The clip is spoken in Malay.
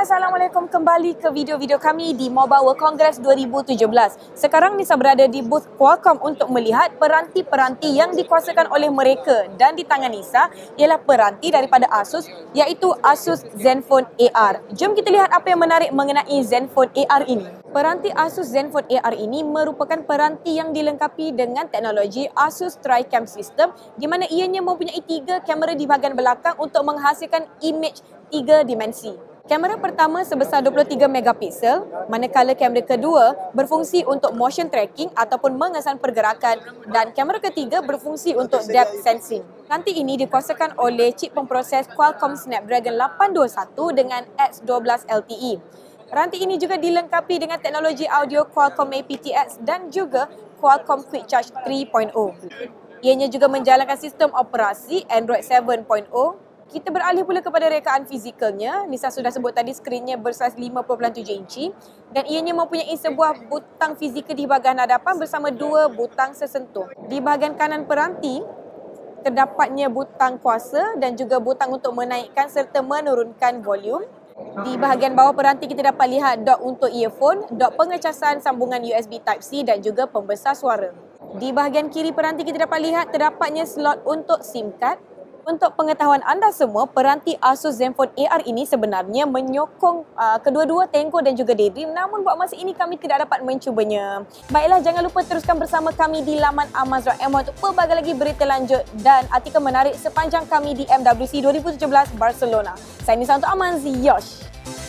Hai, Assalamualaikum, kembali ke video-video kami di Mobile World Congress 2017. Sekarang ni saya berada di booth Qualcomm untuk melihat peranti-peranti yang dikuasakan oleh mereka, dan di tangan Nisa ialah peranti daripada Asus, iaitu Asus Zenfone AR. Jom kita lihat apa yang menarik mengenai Zenfone AR ini. Peranti Asus Zenfone AR ini merupakan peranti yang dilengkapi dengan teknologi Asus TriCam System, di mana ianya mempunyai 3 kamera di bahagian belakang untuk menghasilkan imej 3 dimensi. Kamera pertama sebesar 23 megapiksel, manakala kamera kedua berfungsi untuk motion tracking ataupun mengesan pergerakan, dan kamera ketiga berfungsi untuk depth sensing. Peranti ini dikuasakan oleh chip pemproses Qualcomm Snapdragon 821 dengan X12 LTE. Peranti ini juga dilengkapi dengan teknologi audio Qualcomm AptX dan juga Qualcomm Quick Charge 3.0. Ianya juga menjalankan sistem operasi Android 7.0. Kita beralih pula kepada rekaan fizikalnya. Nisa sudah sebut tadi skrinnya bersaiz 5.7 inci dan ianya mempunyai sebuah butang fizikal di bahagian hadapan bersama 2 butang sesentuh. Di bahagian kanan peranti, terdapatnya butang kuasa dan juga butang untuk menaikkan serta menurunkan volume. Di bahagian bawah peranti kita dapat lihat dok untuk earphone, dok pengecasan sambungan USB Type-C dan juga pembesar suara. Di bahagian kiri peranti kita dapat lihat terdapatnya slot untuk SIM card. Untuk pengetahuan anda semua, peranti Asus Zenfone AR ini sebenarnya menyokong kedua-dua Tango dan juga Daydream, namun buat masa ini kami tidak dapat mencubanya. Baiklah, jangan lupa teruskan bersama kami di laman amaz.my untuk pelbagai lagi berita lanjut dan artikel menarik sepanjang kami di MWC 2017 Barcelona. Saya Nisa untuk Amaz, Yosh.